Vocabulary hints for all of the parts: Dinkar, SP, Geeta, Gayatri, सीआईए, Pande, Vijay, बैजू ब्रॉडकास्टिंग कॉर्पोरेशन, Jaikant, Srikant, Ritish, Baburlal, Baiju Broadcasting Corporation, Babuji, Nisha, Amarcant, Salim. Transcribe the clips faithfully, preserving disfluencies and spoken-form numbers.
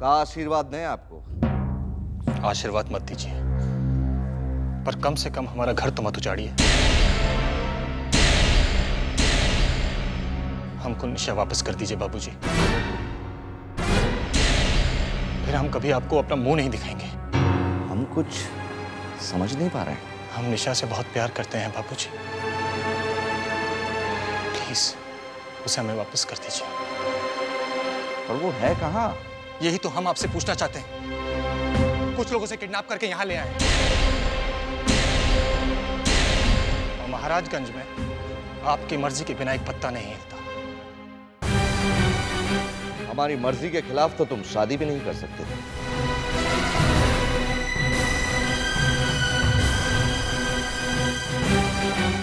का आशीर्वाद नहीं आपको। आशीर्वाद मत दीजिए, पर कम से कम हमारा घर तो मत उजाड़िए। हमको निशा वापस कर दीजिए बाबूजी। फिर हम कभी आपको अपना मुंह नहीं दिखाएंगे। हम कुछ समझ नहीं पा रहे हैं। हम निशा से बहुत प्यार करते हैं बाबूजी। प्लीज उसे हमें वापस कर दीजिए। पर वो है कहाँ? यही तो हम आपसे पूछना चाहते हैं। कुछ लोग उसे किडनैप करके यहाँ ले आए और महाराजगंज में आपकी मर्जी के बिना एक पत्ता नहीं हिलता। हमारी मर्जी के खिलाफ तो तुम शादी भी नहीं कर सकते थे।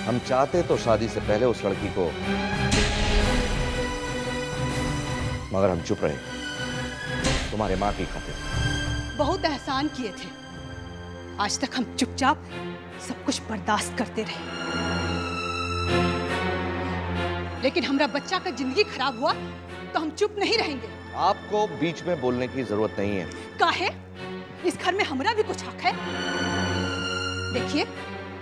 हम चाहते तो शादी से पहले उस लड़की को, मगर हम चुप रहे तुम्हारे मां की खातिर। बहुत एहसान किए थे। आज तक हम चुपचाप सब कुछ बर्दाश्त करते रहे, लेकिन हमारा बच्चा का जिंदगी खराब हुआ तो हम चुप नहीं रहेंगे। आपको बीच में बोलने की जरूरत नहीं है। काहे? इस घर में हमारा भी कुछ हक है। देखिए,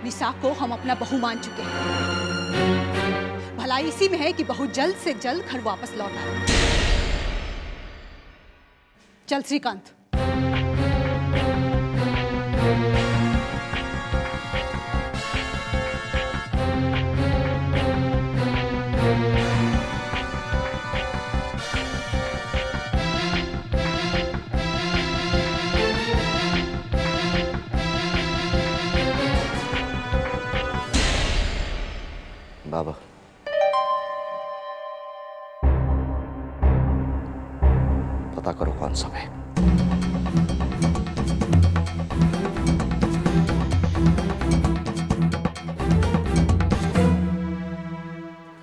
निशा को हम अपना बहू मान चुके हैं। भलाई इसी में है कि बहू जल्द से जल्द घर वापस लौट आए। चल श्रीकांत। बाबा, पता करो कौन सब है।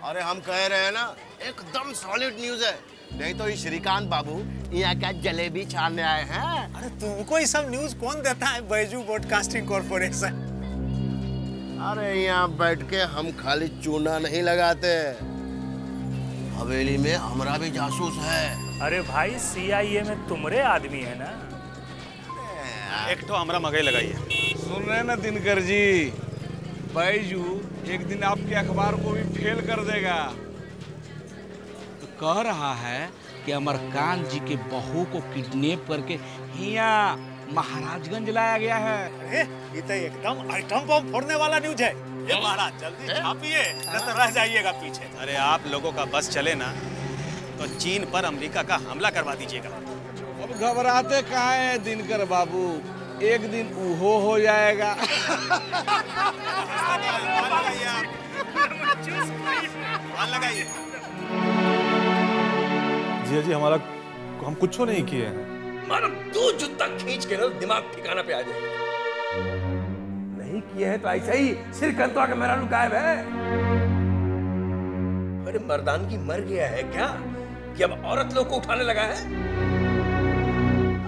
अरे हम कह रहे हैं ना, एकदम सॉलिड न्यूज है। नहीं तो ये श्रीकांत बाबू यहाँ क्या जलेबी छानने आए हैं। अरे तुमको ये सब न्यूज कौन देता है? बैजू ब्रॉडकास्टिंग कॉर्पोरेशन। अरे यहाँ बैठ के हम खाली चूना नहीं लगाते, हवेली में हमारा भी जासूस है। अरे भाई, सीआईए में तुमरे आदमी है ना। एक तो हमारा मगई लगाई है। सुन रहे ना दिनकर जी, बैजू एक दिन आपके अखबार को भी फेल कर देगा। तो कह रहा है कि अमरकांत जी के बहू को किडनैप करके यहाँ महाराजगंज लाया गया है। अरे ये तो एकदम आइटम बम फोड़ने वाला न्यूज है। ये महाराज जल्दी छापिए, नहीं तो रह जाइएगा पीछे। अरे आप लोगों का बस चले ना तो चीन पर अमेरिका का हमला करवा दीजिएगा। अब घबराते कहाँ है दिनकर बाबू, एक दिन उहो हो जाएगा। जी जी, हमारा हम कुछ नहीं किए हैं। तू जुत्ता खींच के ना दिमाग ठिकाना पे आ जाए। नहीं किया है तो ऐसा ही श्रीकांत का मेरा गायब है। अरे मर्दानगी मर गया है क्या कि अब औरत लोग को उठाने लगा है?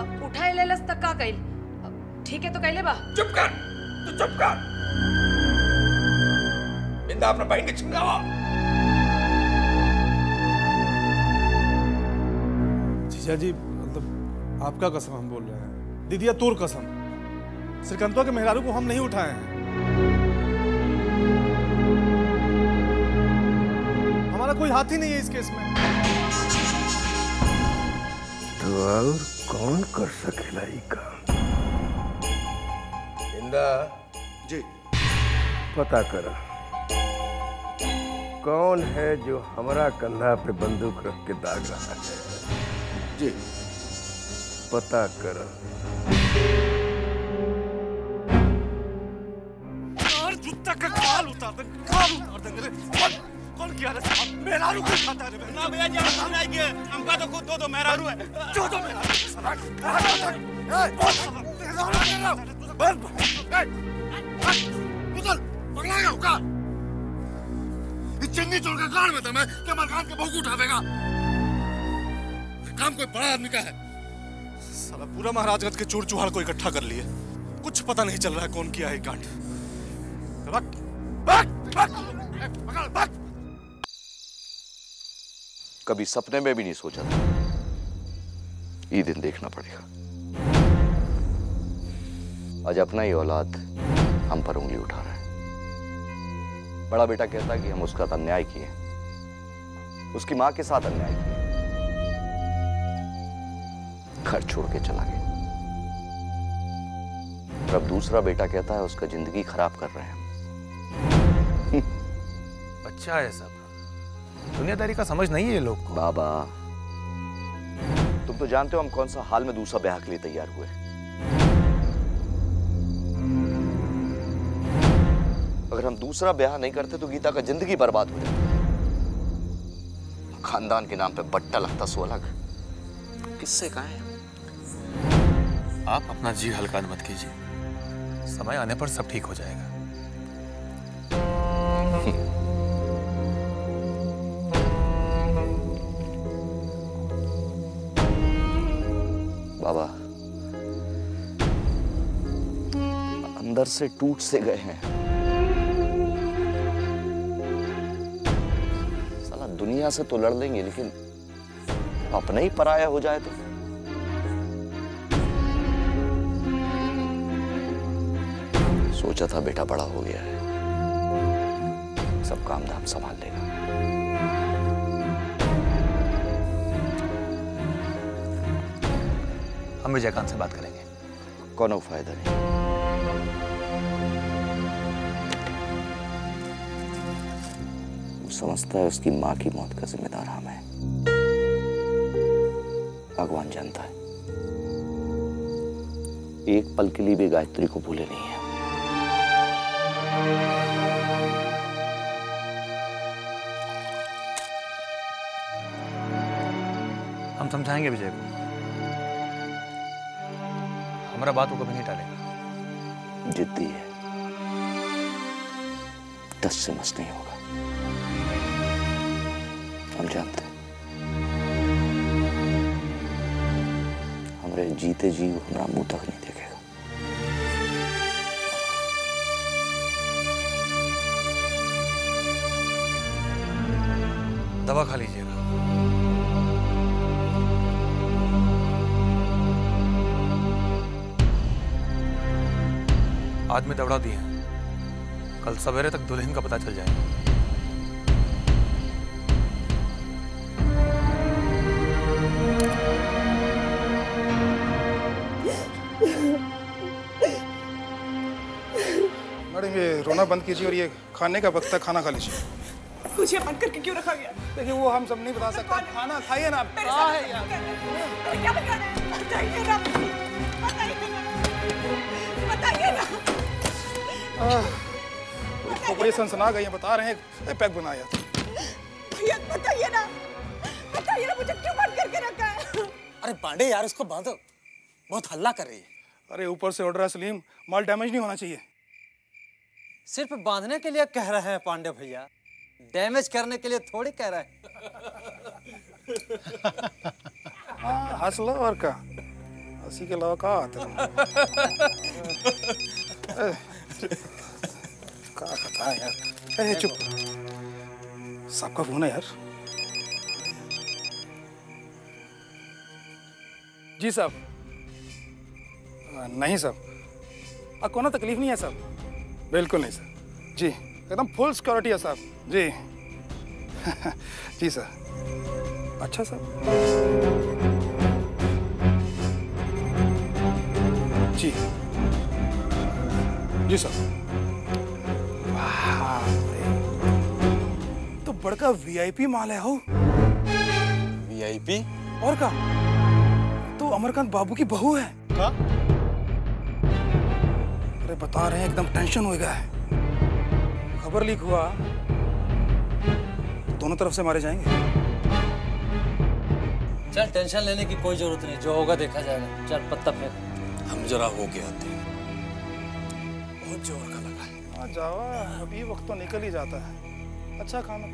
अब उठाए ले लस तक का कइल। ठीक है तो कइले बा। चुप कर, तू चुप कर। बिंदा अपना बहन के छिंगावा। जीजा जी, आपका कसम हम बोल रहे हैं, दीदिया तूर कसम। श्रीकांत के मेहरारू को हम नहीं उठाए हैं। हमारा कोई हाथ ही नहीं है इस केस में। तो और कौन कर सकेला ये काम? इंदा जी, पता करा कौन है जो हमारा कंधा पे बंदूक रख के दाग रहा है। जी पता कर। और जुत्ता का काल उतार दे, काल उतार दे मेरे। कौन कौन क्या रे साहब, मेहरारू को खाता है ना भैया जी। सामने आई है हमका तो खुद दो दो मेहरारू है। दो दो मेहरारू साहब। ए बस बस बस उधर पकड़ा गया होगा। ये चन्नी चोर का काल में था मैं कि अमरकांत के बहू को उठावेगा। काम कोई बड़ा आदमी का है। साला पूरा महाराजगंज के चोर चुहार को इकट्ठा कर लिए, कुछ पता नहीं चल रहा है कौन किया है कांड। बक बक बक बक। कभी सपने में भी नहीं सोचा था ये दिन देखना पड़ेगा। आज अपना ही औलाद हम पर उंगली उठा रहा है। बड़ा बेटा कहता है कि हम उसका अन्याय किए, उसकी मां के साथ अन्याय किए, घर छोड़ के चला गया। और अब दूसरा बेटा कहता है उसका जिंदगी खराब कर रहे हैं। अच्छा है सब, दुनियादारी का समझ नहीं है ये लोग को। बाबा तुम तो जानते हो हम कौन सा हाल में दूसरा ब्याह के लिए तैयार हुए। अगर हम दूसरा ब्याह नहीं करते तो गीता का जिंदगी बर्बाद हो जाती। खानदान के नाम पे बट्टा लगता सो अलग। किससे कहा है? आप अपना जी हल्का मत कीजिए, समय आने पर सब ठीक हो जाएगा। बाबा अंदर से टूट से गए हैं। साला दुनिया से तो लड़ लेंगे लेकिन अपना ही पराया हो जाए तो। सोचा था बेटा बड़ा हो गया है, सब काम धाम संभाल लेगा। हम भी जयकांत से बात करेंगे। कोनो फायदा नहीं, वो समझता है उसकी मां की मौत का जिम्मेदार हम है। भगवान जानता है एक पल के लिए भी गायत्री को भूले नहीं है। हम समझाएंगे विजय को, हमारा बात वो कभी नहीं टालेगा। जिद्दी है, दस से मस नहीं होगा, हम जानते हैं। हमारे जीते जी हमारा मुंह तक नहीं देखेगा। दवा खा लीजिएगा। आज में दौड़ा दिए, कल सवेरे तक दुल्हन का पता चल जाएगा। मैडम ये रोना बंद कीजिए और ये खाने का वक्त है, खाना खा लीजिए। तुझे बंद करके क्यों रखा गया? देखिए वो हम सब नहीं बता सकते। खाना खाइए ना। क्या है यार? क्या बताइए ना, बताइए ना, बताइए ना। आह, बड़ी सनसना गई है, बता रहे हैं पैक बनाया। भैया बताइए ना, बताइए ना मुझे क्यों बंद करके रखा है? अरे पांडे यार इसको बांधो, बहुत हल्ला कर रही है। अरे ऊपर से ऑर्डर है सलीम, माल डैमेज नहीं होना चाहिए। सिर्फ बांधने के लिए कह रहे हैं पांडे भैया, डैमेज करने के लिए थोड़ी कह रहा है। हाँ हंस लो और का, हंसी के अलावा कहाँ आता कहा यार। चुप, सबका फोन है यार। जी साहब, नहीं साहब, अब कोई तकलीफ नहीं है साहब, बिल्कुल नहीं सर जी, एकदम फुल सिक्योरिटी है साहब जी। जी सर। अच्छा सर जी, जी सर। वाह तो बड़का वीआईपी माल है हो। वीआईपी और का तो अमरकांत बाबू की बहू है का? अरे बता रहे हैं एकदम टेंशन हो गया है, खबर लीक हुआ तो दोनों तरफ से मारे जाएंगे। चल टेंशन लेने की कोई जरूरत नहीं, जो होगा देखा जाएगा। चल पत्ता फेंक। हम जरा हो गया थे, बहुत जोर का लगा है। आ जावा, अभी वक्त तो निकल ही जाता है। अच्छा खाना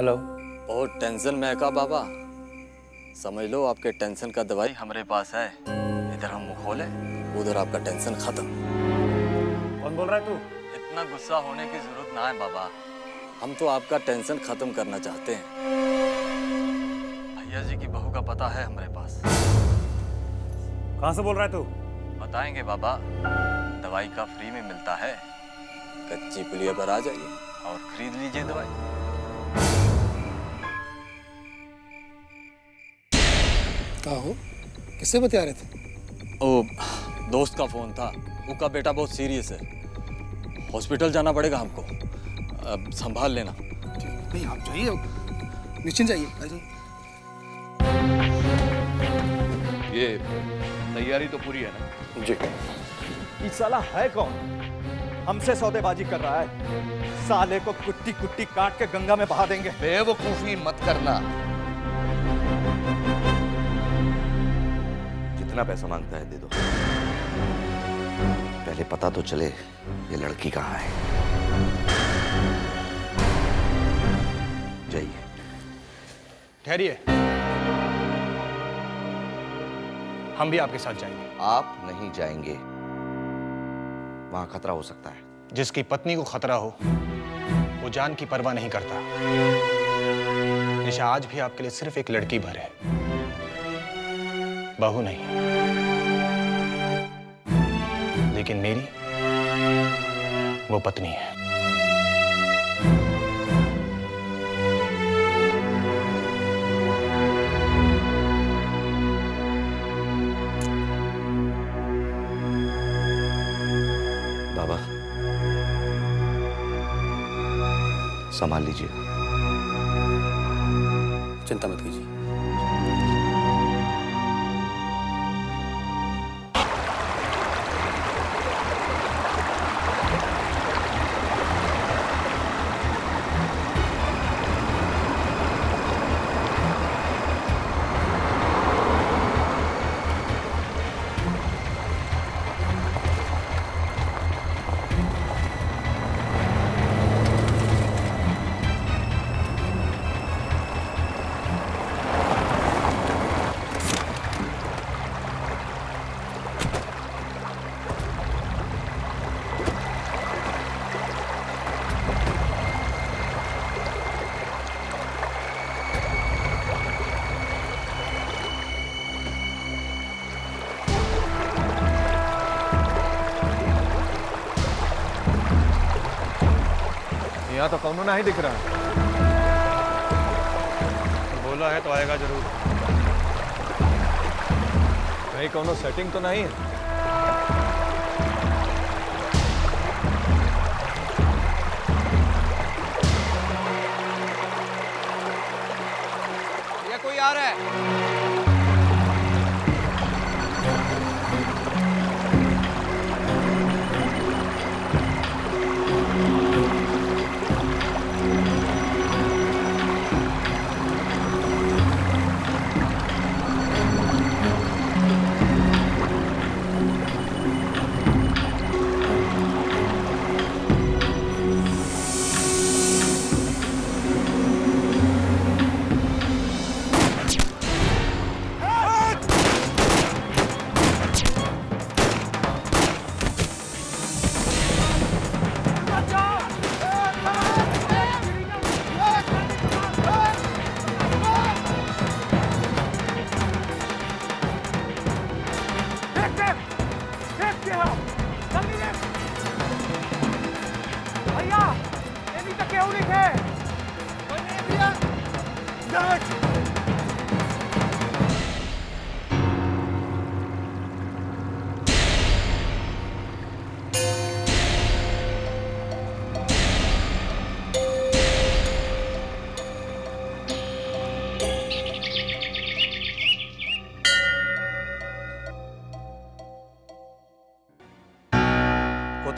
हेलो। बहुत टेंशन में है का बाबा, समझ लो आपके टेंशन का दवाई हमारे पास है। इधर हम मुखोले, उधर आपका टेंशन खत्म। कौन बोल रहा है तू? इतना इतना गुस्सा होने की जरूरत ना है बाबा, हम तो आपका टेंशन खत्म करना चाहते हैं। भैया जी की बहू का पता है हमारे पास। कहाँ से बोल रहा है तू? बताएंगे बाबा, दवाई का फ्री में मिलता है, कच्ची पुलिया पर आ जाइए और खरीद लीजिए दवाई। हो किससे बता रहे थे? ओ, दोस्त का फोन था, उसका बेटा बहुत सीरियस है, हॉस्पिटल जाना पड़ेगा हमको, अब संभाल लेना। नहीं आप जाइए, निश्चिंत जाइए। ये तैयारी तो पूरी है ना? जी। ये साला है कौन, हमसे सौदेबाजी कर रहा है? साले को कुट्टी कुट्टी काट के गंगा में बहा देंगे। बेवकूफी मत करना। पैसा मांगता है दे दो, पहले पता तो चले ये लड़की कहाँ है। जाइए। ठहरिए, हम भी आपके साथ जाएंगे। आप नहीं जाएंगे, वहां खतरा हो सकता है। जिसकी पत्नी को खतरा हो वो जान की परवाह नहीं करता। निशा आज भी आपके लिए सिर्फ एक लड़की भर है, बहू नहीं, लेकिन मेरी वो पत्नी है। बाबा संभाल लीजिए। चिंता मत कीजिए। यहाँ तो कौनो नहीं दिख रहा है। बोला है तो आएगा जरूर। नहीं कौनो सेटिंग तो नहीं है। ये कोई आ रहा है?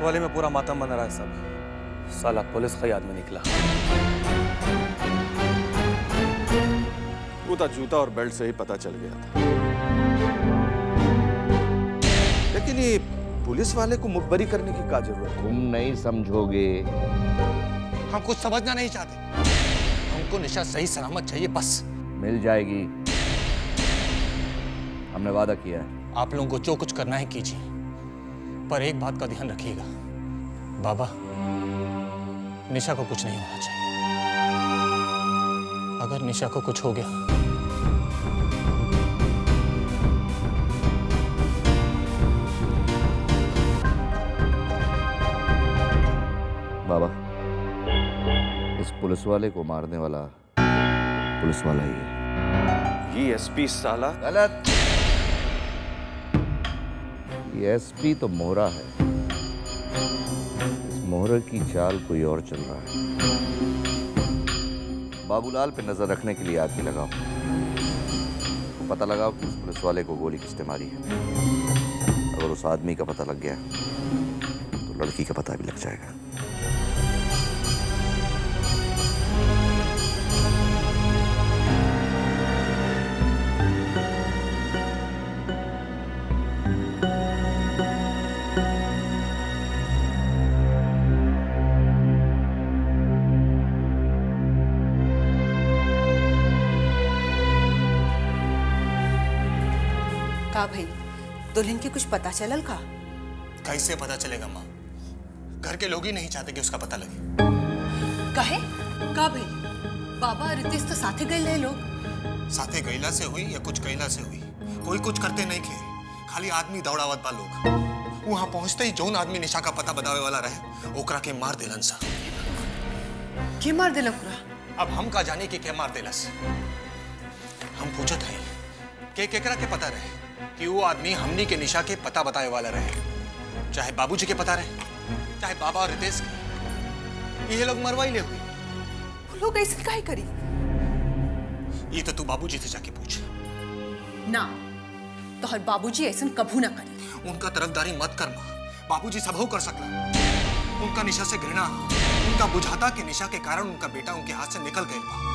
वाले में पूरा मातम बना रहा है सब। साला पुलिस का याद में निकला। वो तो जूता और बेल्ट से ही पता चल गया था, लेकिन ये पुलिस वाले को मुखबरी करने की क्या जरूरत है? तुम नहीं समझोगे। हम कुछ समझना नहीं चाहते, हमको निशा सही सलामत चाहिए बस। मिल जाएगी, हमने वादा किया है। आप लोगों को जो कुछ करना है कीजिए, पर एक बात का ध्यान रखिएगा बाबा, निशा को कुछ नहीं होना चाहिए। अगर निशा को कुछ हो गया बाबा, उस पुलिस वाले को मारने वाला पुलिस वाला ही है। ये एसपी साला गलत। ये एसपी तो मोहरा है। मोहरा की चाल कोई और चल रहा है। बाबूलाल पे नजर रखने के लिए आदमी लगाओ, तो पता लगाओ कि उस पुलिस वाले को गोली किसने मारी है। अगर उस आदमी का पता लग गया तो लड़की का पता भी लग जाएगा। भाई, दुल्हन के कुछ पता चलल का? कैसे पता चलेगा माँ? घर के लोग ही नहीं चाहते कि उसका पता लगे। कहे? का भाई? बाबा रितेश तो साथे गए ले लोग। साथे गईला से हुई या कुछ कहला से हुई, कोई कुछ करते नहीं खे। खाली आदमी दौड़ावत बा लोग। वहाँ पहुँचते ही जौन आदमी निशा का पता बतावे वाला रहे ओकरा के मार दिलन सा। के मार दिला? अब हम का जाने की के मार दिलस। हम पूछत है के केकरा के पता रहे कि वो आदमी हमनी के निशा के पता बताए वाला रहे। चाहे बाबूजी के पता रहे, चाहे बाबा और रितेश के, ये लोग मरवाई ले हुए। वो लोग ऐसे काहे करी? ये तो तू बाबूजी से जाके पूछ ना। तो हर बाबूजी ऐसे कभू ना करी। उनका तरफदारी मत कर मां। बाबूजी सबहो कर सकला। उनका निशा से घृणा, उनका बुझाता कि निशा के कारण उनका बेटा उनके हाथ से निकल गया।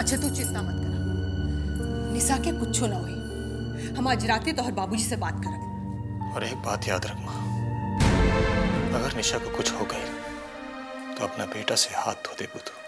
अच्छा तू चिंता मत करा, निशा के कुछ ना हुई। हम आज रात तोहर बाबूजी से बात करब। और एक बात याद रख माँ, अगर निशा को कुछ हो गई तो अपना बेटा से हाथ धो दे।